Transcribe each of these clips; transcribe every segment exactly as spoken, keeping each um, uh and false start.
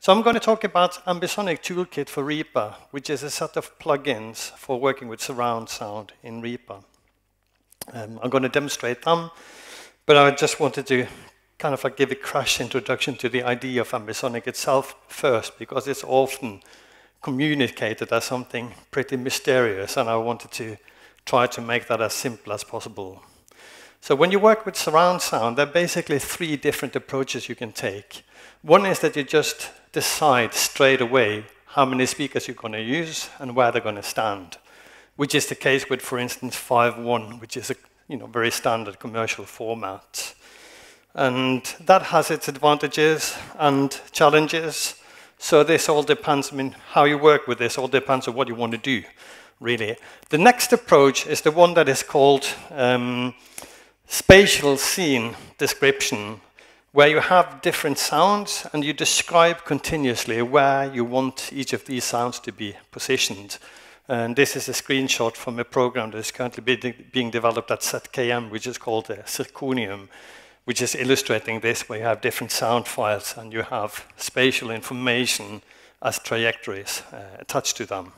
So I'm going to talk about Ambisonic Toolkit for Reaper, which is a set of plugins for working with surround sound in Reaper. Um, I'm going to demonstrate them, but I just wanted to kind of like give a crash introduction to the idea of Ambisonic itself first, because it's often communicated as something pretty mysterious, and I wanted to try to make that as simple as possible. So when you work with surround sound, there are basically three different approaches you can take. One is that you just decide straight away how many speakers you're going to use and where they're going to stand, which is the case with, for instance, five one, which is a you know, very standard commercial format. And that has its advantages and challenges. So this all depends, I mean, how you work with this all depends on what you want to do, really. The next approach is the one that is called um, spatial scene description, where you have different sounds and you describe continuously where you want each of these sounds to be positioned. And this is a screenshot from a program that is currently be de being developed at Z K M, which is called the Zirconium, which is illustrating this, where you have different sound files and you have spatial information as trajectories uh, attached to them.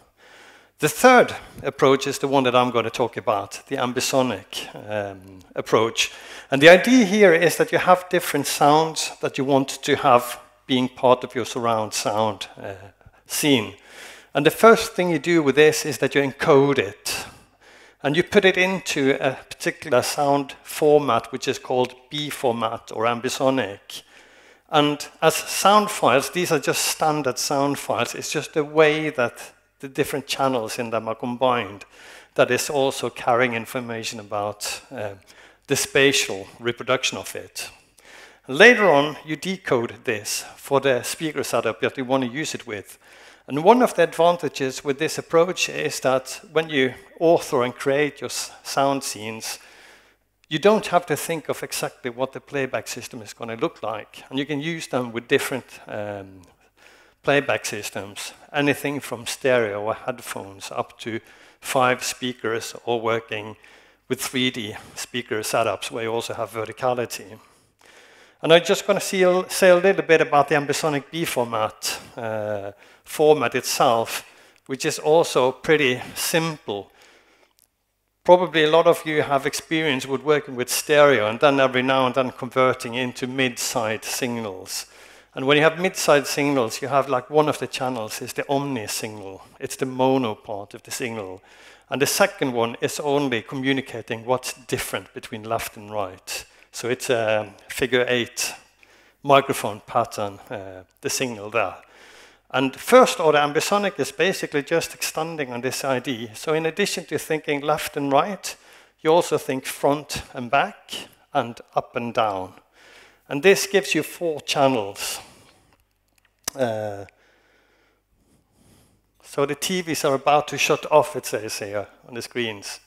The third approach is the one that I'm going to talk about, the ambisonic um, approach. And the idea here is that you have different sounds that you want to have being part of your surround sound uh, scene. And the first thing you do with this is that you encode it. And you put it into a particular sound format, which is called B format or ambisonic. And as sound files, these are just standard sound files. It's just the way that the different channels in them are combined, that is also carrying information about uh, the spatial reproduction of it. Later on, you decode this for the speaker setup that you want to use it with. And one of the advantages with this approach is that when you author and create your sound scenes, you don't have to think of exactly what the playback system is going to look like. And you can use them with different um, playback systems, anything from stereo or headphones up to five speakers, or working with three D speaker setups where you also have verticality. And I'm just going to see, say a little bit about the Ambisonic B format uh, format itself, which is also pretty simple. Probably a lot of you have experience with working with stereo and then every now and then converting into mid-side signals. And when you have mid-side signals, you have like one of the channels is the omni signal. It's the mono part of the signal. And the second one is only communicating what's different between left and right. So it's a figure eight microphone pattern, uh, the signal there. And first order ambisonic is basically just extending on this idea. So in addition to thinking left and right, you also think front and back and up and down. And this gives you four channels. Uh, so the T Vs are about to shut off, it says here on the screens.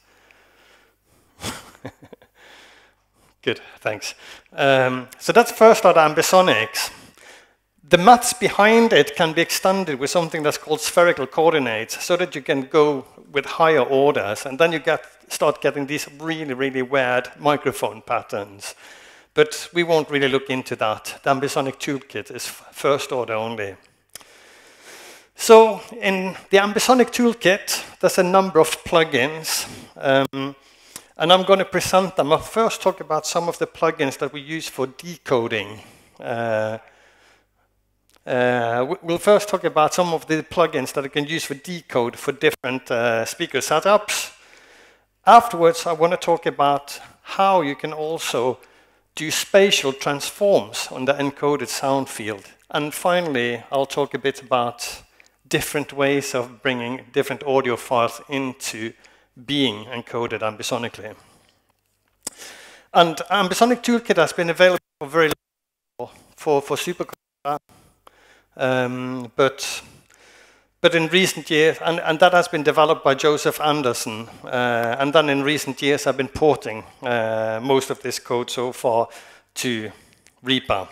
Good, thanks. Um, so that's first order ambisonics. The maths behind it can be extended with something that's called spherical coordinates, so that you can go with higher orders, and then you get, start getting these really, really weird microphone patterns. But we won't really look into that. The Ambisonic Toolkit is first order only. So in the Ambisonic Toolkit, there's a number of plugins. Um, and I'm going to present them. I'll first talk about some of the plugins that we use for decoding. Uh, uh, we'll first talk about some of the plugins that you can use for decode for different uh, speaker setups. Afterwards, I want to talk about how you can also do spatial transforms on the encoded sound field. And finally, I'll talk a bit about different ways of bringing different audio files into being encoded ambisonically. And Ambisonic Toolkit has been available for very long for, for SuperCollider, um, but, but in recent years, and, and that has been developed by Joseph Anderson, uh, and then in recent years I've been porting uh, most of this code so far to Reaper.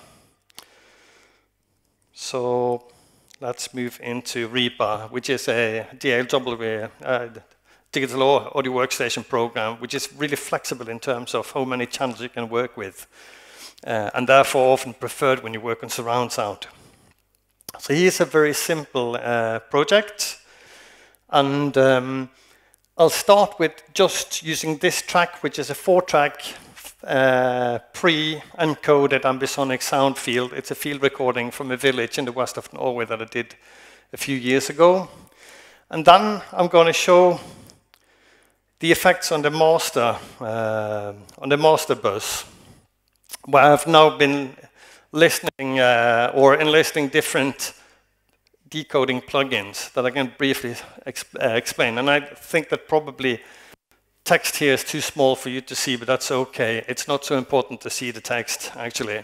So let's move into Reaper, which is a D A W, uh, digital audio workstation program, which is really flexible in terms of how many channels you can work with. uh, and therefore often preferred when you work on surround sound. So here's a very simple uh, project, and um, I'll start with just using this track, which is a four-track uh, pre-encoded ambisonic sound field. It's a field recording from a village in the west of Norway that I did a few years ago. And then I'm going to show the effects on the master, uh, on the master bus, where I've now been listening uh, or enlisting different decoding plugins that I can briefly exp uh, explain. And I think that probably text here is too small for you to see, but that's okay. It's not so important to see the text, actually.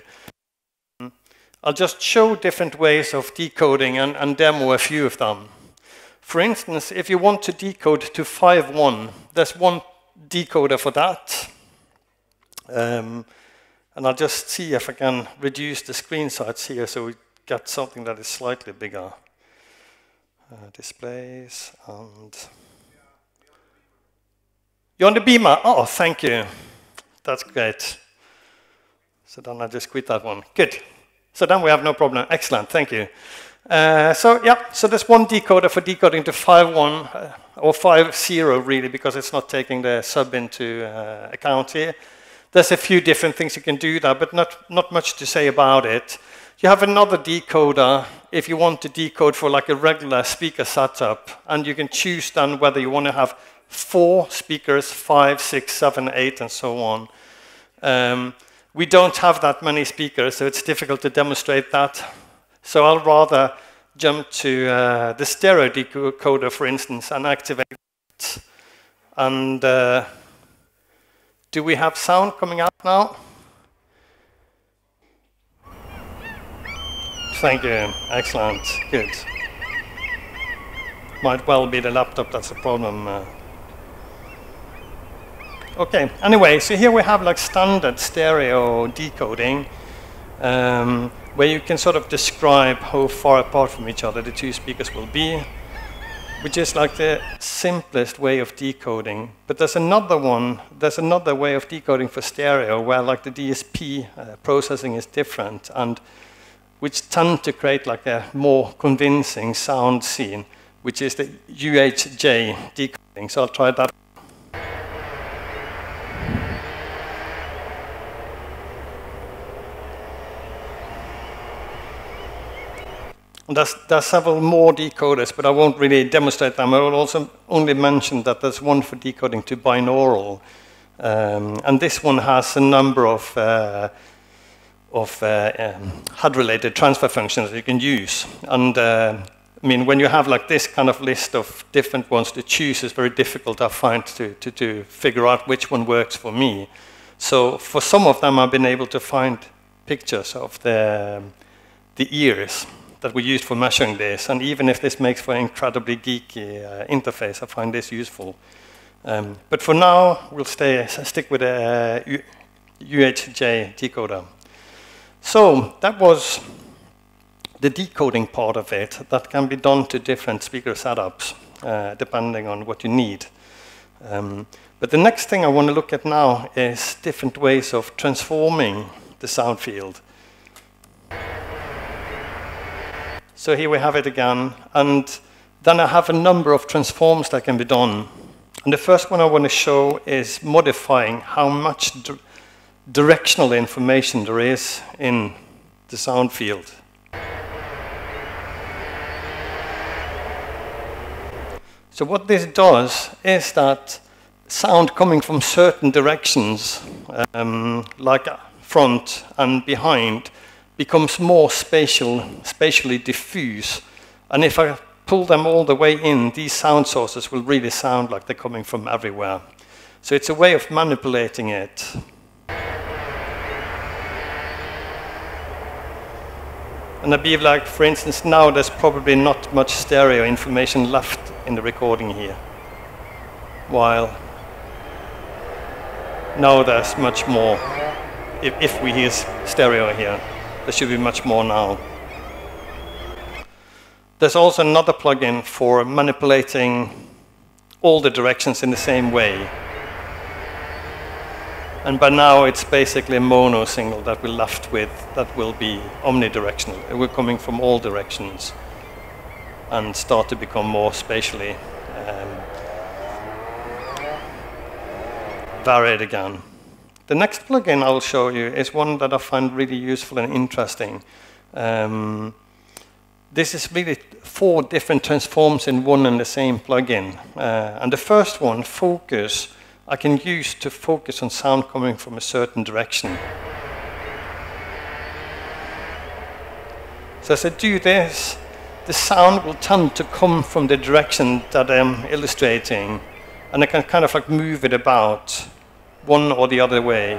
I'll just show different ways of decoding and, and demo a few of them. For instance, if you want to decode to five one, there's one decoder for that. Um, and I'll just see if I can reduce the screen size here so we get something that is slightly bigger. Uh, displays and... You're on the beamer? Oh, thank you. That's great. So then I just quit that one. Good. So then we have no problem. Excellent, thank you. Uh, so, yeah, so there's one decoder for decoding to five one, uh, or five zero really, because it's not taking the sub into uh, account here. There's a few different things you can do there, but not, not much to say about it. You have another decoder if you want to decode for like a regular speaker setup, and you can choose then whether you want to have four speakers, five, six, seven, eight, and so on. Um, we don't have that many speakers, so it's difficult to demonstrate that. So I'll rather jump to uh, the stereo decoder, for instance, and activate it. And uh, do we have sound coming out now? Thank you. Excellent. Good. Might well be the laptop that's the problem. Uh, okay. Anyway, so here we have like standard stereo decoding. Um, where you can sort of describe how far apart from each other the two speakers will be, which is like the simplest way of decoding. But there's another one, there's another way of decoding for stereo where like the D S P uh, processing is different, and which tend to create like a more convincing sound scene, which is the U H J decoding. So I'll try that. There's, there's several more decoders, but I won't really demonstrate them. I will also only mention that there's one for decoding to binaural, um, and this one has a number of uh, of uh, um, H U D-related transfer functions that you can use. And uh, I mean, when you have like this kind of list of different ones to choose, it's very difficult, I find, to to, to figure out which one works for me. So for some of them, I've been able to find pictures of the the ears that we used for measuring this, and even if this makes for an incredibly geeky uh, interface, I find this useful. Um, but for now, we'll stay stick with a uh, U H J decoder. So that was the decoding part of it that can be done to different speaker setups, uh, depending on what you need. Um, but the next thing I want to look at now is different ways of transforming the sound field. So here we have it again, and then I have a number of transforms that can be done. And the first one I want to show is modifying how much directional information there is in the sound field. So what this does is that sound coming from certain directions, um, like front and behind, becomes more spatial, spatially diffuse, and if I pull them all the way in, these sound sources will really sound like they're coming from everywhere. So it's a way of manipulating it. And I believe, like, for instance, now there's probably not much stereo information left in the recording here, while now there's much more, if, if we hear stereo here. There should be much more now. There's also another plugin for manipulating all the directions in the same way. And by now, it's basically a mono signal that we're left with that will be omnidirectional. We're coming from all directions and start to become more spatially um, varied again. The next plugin I'll show you is one that I find really useful and interesting. Um, this is really four different transforms in one and the same plugin. Uh, and the first one, Focus, I can use to focus on sound coming from a certain direction. So as I do this, the sound will tend to come from the direction that I'm illustrating, and I can kind of like move it about one or the other way.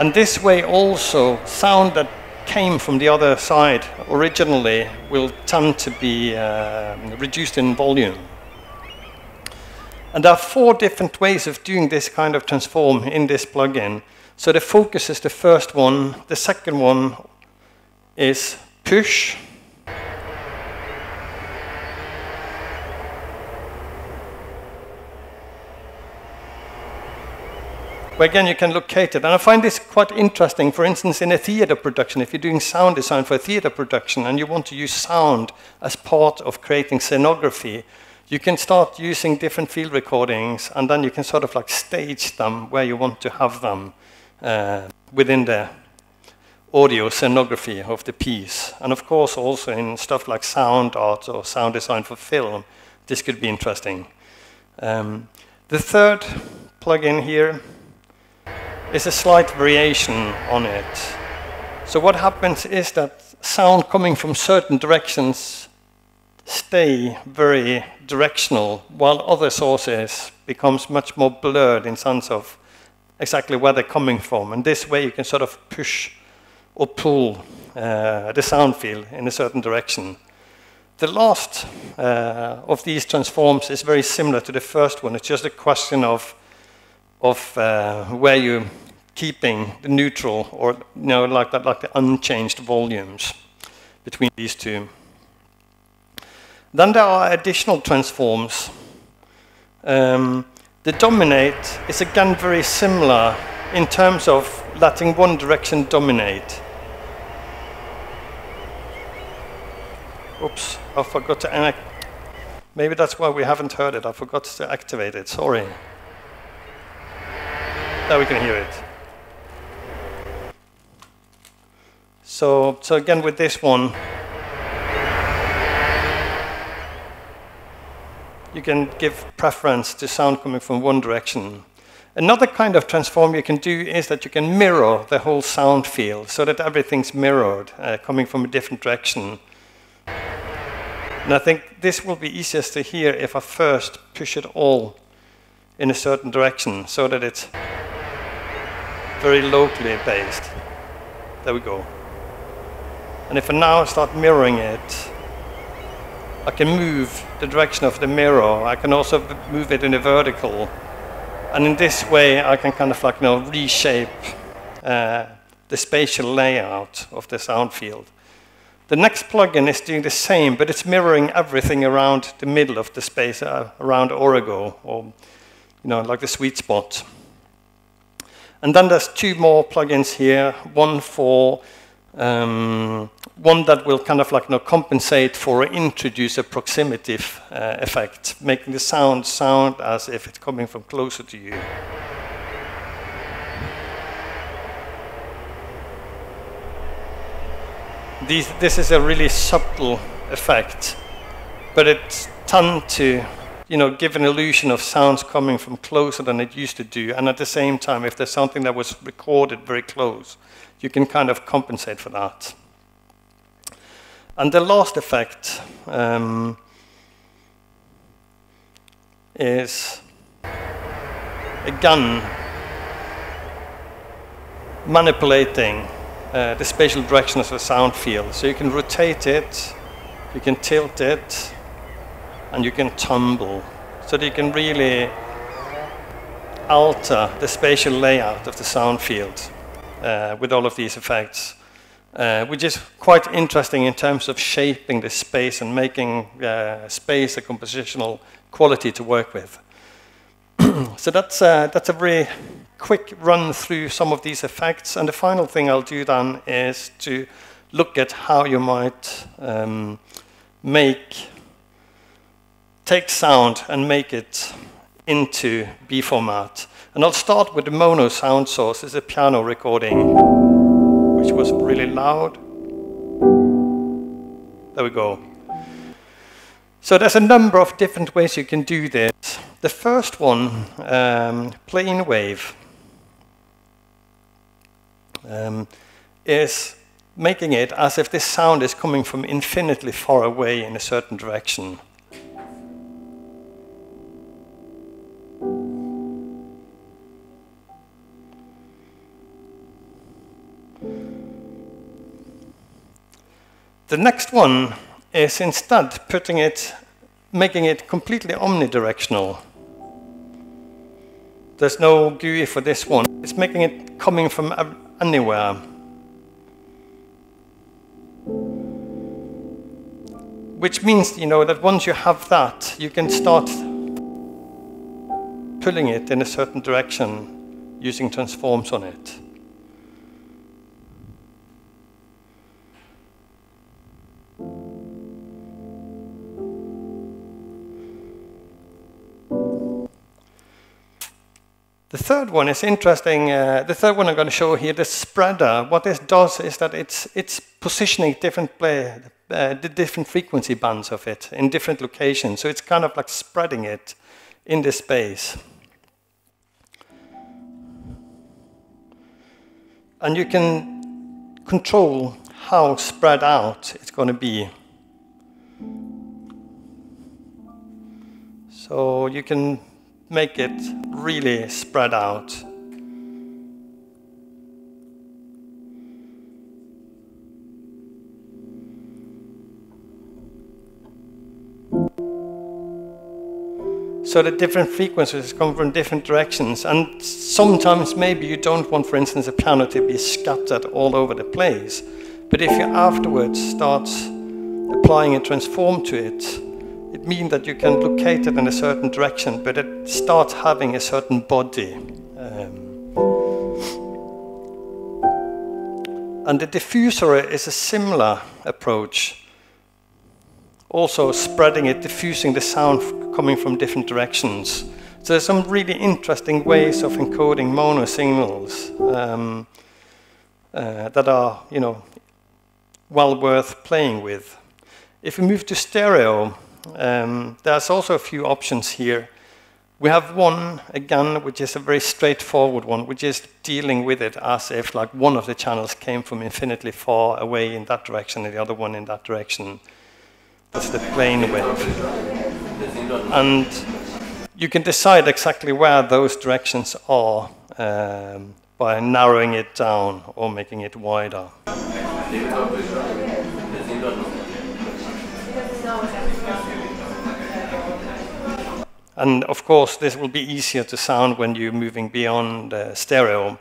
And this way also, sound that came from the other side originally will tend to be uh, reduced in volume. And there are four different ways of doing this kind of transform in this plugin. So the Focus is the first one. The second one is Push. Where again you can locate it. And I find this quite interesting. For instance, in a theater production, if you're doing sound design for a theater production and you want to use sound as part of creating scenography, you can start using different field recordings, and then you can sort of like stage them where you want to have them uh, within the audio scenography of the piece. And of course, also in stuff like sound art or sound design for film, this could be interesting. Um, the third plugin here is a slight variation on it. So what happens is that sound coming from certain directions stay very directional, while other sources becomes much more blurred in sense of exactly where they're coming from. And this way you can sort of push or pull uh, the sound field in a certain direction. The last uh, of these transforms is very similar to the first one. It's just a question of, of uh, where you're keeping the neutral or you know, like, that, like the unchanged volumes between these two. Then there are additional transforms. Um, the dominate is again very similar in terms of letting one direction dominate. Oops, I forgot to act. Maybe that's why we haven't heard it. I forgot to activate it, sorry. Now we can hear it. So, so again with this one, you can give preference to sound coming from one direction. Another kind of transform you can do is that you can mirror the whole sound field so that everything's mirrored, uh, coming from a different direction. And I think this will be easiest to hear if I first push it all in a certain direction so that it's very locally based. There we go. And if I now start mirroring it, I can move the direction of the mirror. I can also move it in a vertical. And in this way, I can kind of like you know, reshape uh, the spatial layout of the sound field. The next plugin is doing the same, but it's mirroring everything around the middle of the space, uh, around Origo, or you know, like the sweet spot. And then there's two more plugins here, one for Um, one that will kind of like you know, compensate for or introduce a proximity uh, effect, making the sound sound as if it's coming from closer to you. These, this is a really subtle effect, but it tends to you know, give an illusion of sounds coming from closer than it used to do, and at the same time, if there's something that was recorded very close, you can kind of compensate for that. And the last effect um, is, again, manipulating uh, the spatial direction of the sound field. So you can rotate it, you can tilt it, and you can tumble. So that you can really alter the spatial layout of the sound field. Uh, with all of these effects, uh, which is quite interesting in terms of shaping the space and making uh, space a compositional quality to work with. So that's, uh, that's a really quick run through some of these effects. And the final thing I'll do then is to look at how you might um, make, take sound and make it into B format. And I'll start with the mono sound source. It's a piano recording, which was really loud. There we go. So there's a number of different ways you can do this. The first one, um, plane wave, um, is making it as if this sound is coming from infinitely far away in a certain direction. The next one is instead putting it, making it completely omnidirectional. There's no G U I for this one. It's making it coming from anywhere. Which means, you know, that once you have that, you can start pulling it in a certain direction using transforms on it. The third one is interesting. Uh, the third one I'm going to show here, the spreader. What this does is that it's it's positioning different play, uh, the different frequency bands of it in different locations. So it's kind of like spreading it in this space. And you can control how spread out it's going to be. So you can make it really spread out. So the different frequencies come from different directions, and sometimes maybe you don't want, for instance, a piano to be scattered all over the place. But if you afterwards start applying a transform to it, it means that you can locate it in a certain direction, but it starts having a certain body. Um, and the diffuser is a similar approach. Also spreading it, diffusing the sound coming from different directions. So there's some really interesting ways of encoding mono signals um, uh, that are, you know, well worth playing with. If we move to stereo, Um, there's also a few options here. We have one, again, which is a very straightforward one, which is dealing with it as if like one of the channels came from infinitely far away in that direction and the other one in that direction. That's the plane wave. And you can decide exactly where those directions are um, by narrowing it down or making it wider. And of course, this will be easier to sound when you're moving beyond uh, stereo.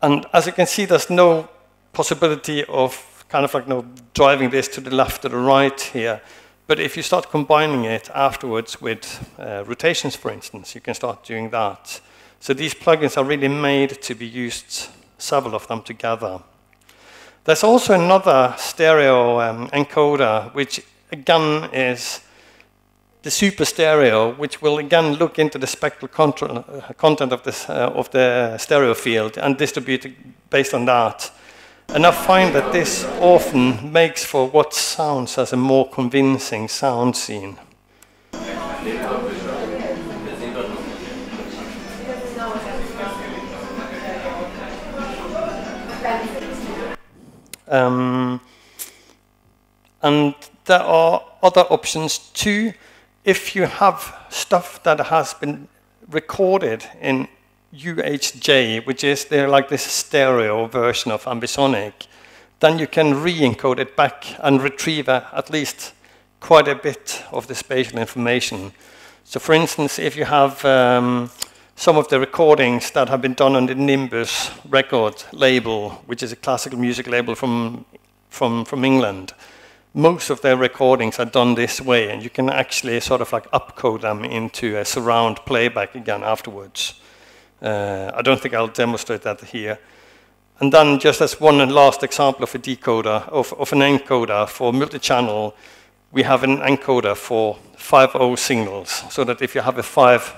And as you can see, there's no possibility of kind of like no driving this to the left or the right here. But if you start combining it afterwards with uh, rotations, for instance, you can start doing that. So these plugins are really made to be used, several of them together. There's also another stereo um, encoder, which again is the super stereo, which will again look into the spectral content of, this, uh, of the stereo field and distribute it based on that. And I find that this often makes for what sounds as a more convincing sound scene. Um, and there are other options too. If you have stuff that has been recorded in U H J, which is they're like this stereo version of Ambisonic, then you can re-encode it back and retrieve a, at least quite a bit of the spatial information. So for instance, if you have um, some of the recordings that have been done on the Nimbus record label, which is a classical music label from, from, from England, most of their recordings are done this way, and you can actually sort of like upcode them into a surround playback again afterwards. Uh, I don't think I'll demonstrate that here. And then just as one and last example of a decoder, of, of an encoder for multi-channel, we have an encoder for five oh signals, so that if you have a five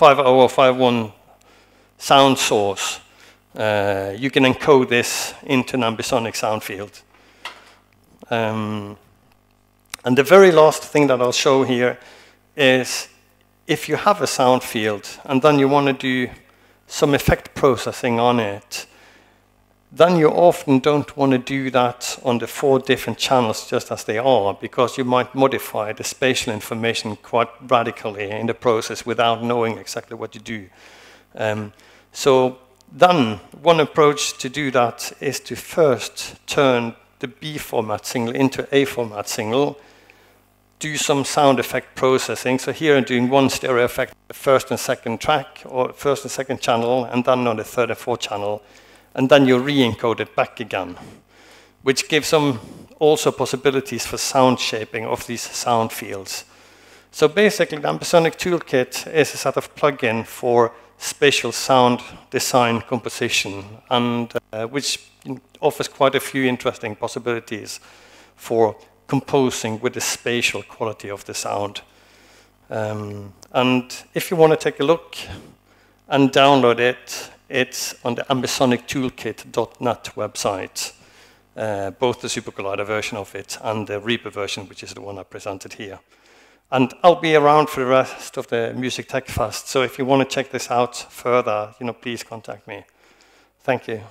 oh or five one sound source, uh, you can encode this into an ambisonic sound field. Um, and the very last thing that I'll show here is if you have a sound field and then you want to do some effect processing on it, then you often don't want to do that on the four different channels just as they are, because you might modify the spatial information quite radically in the process without knowing exactly what you do. Um, so then one approach to do that is to first turn the B format signal into A format signal, do some sound effect processing. So here I'm doing one stereo effect, the first and second track, or first and second channel, and then on the third and fourth channel. And then you re-encode it back again, which gives some also possibilities for sound shaping of these sound fields. So basically, the Ambisonic Toolkit is a set of plugin for spatial sound design composition, and uh, which offers quite a few interesting possibilities for composing with the spatial quality of the sound. Um, and if you want to take a look and download it, it's on the ambisonic toolkit dot net website, uh, both the SuperCollider version of it and the Reaper version, which is the one I presented here. And I'll be around for the rest of the Music Tech Fest, so if you want to check this out further, you know, please contact me. Thank you.